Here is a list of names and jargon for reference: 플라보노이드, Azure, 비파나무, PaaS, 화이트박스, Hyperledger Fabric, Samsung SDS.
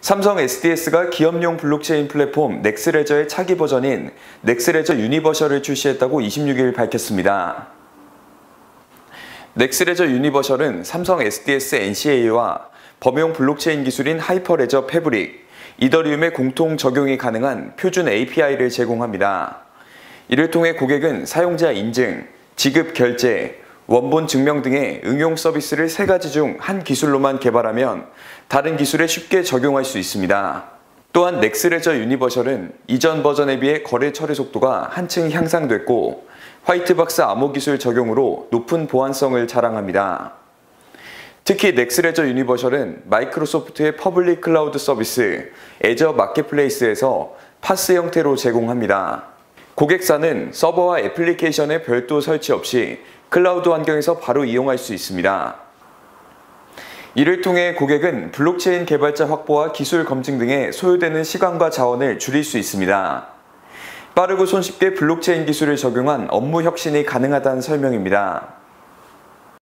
삼성 SDS가 기업용 블록체인 플랫폼 넥스레저의 차기 버전인 넥스레저 유니버셜을 출시했다고 26일 밝혔습니다. 넥스레저 유니버셜은 삼성 SDS NCA와 범용 블록체인 기술인 하이퍼레저 패브릭, 이더리움의 공통 적용이 가능한 표준 API를 제공합니다. 이를 통해 고객은 사용자 인증, 지급 결제, 원본 증명 등의 응용 서비스를 3가지 중 한 기술로만 개발하면 다른 기술에 쉽게 적용할 수 있습니다. 또한 넥스레저 유니버셜은 이전 버전에 비해 거래 처리 속도가 한층 향상됐고 화이트박스 암호 기술 적용으로 높은 보안성을 자랑합니다. 특히 넥스레저 유니버셜은 마이크로소프트의 퍼블릭 클라우드 서비스 Azure 마켓플레이스에서 PaaS 형태로 제공합니다. 고객사는 서버와 애플리케이션의 별도 설치 없이 클라우드 환경에서 바로 이용할 수 있습니다. 이를 통해 고객은 블록체인 개발자 확보와 기술 검증 등에 소요되는 시간과 자원을 줄일 수 있습니다. 빠르고 손쉽게 블록체인 기술을 적용한 업무 혁신이 가능하다는 설명입니다.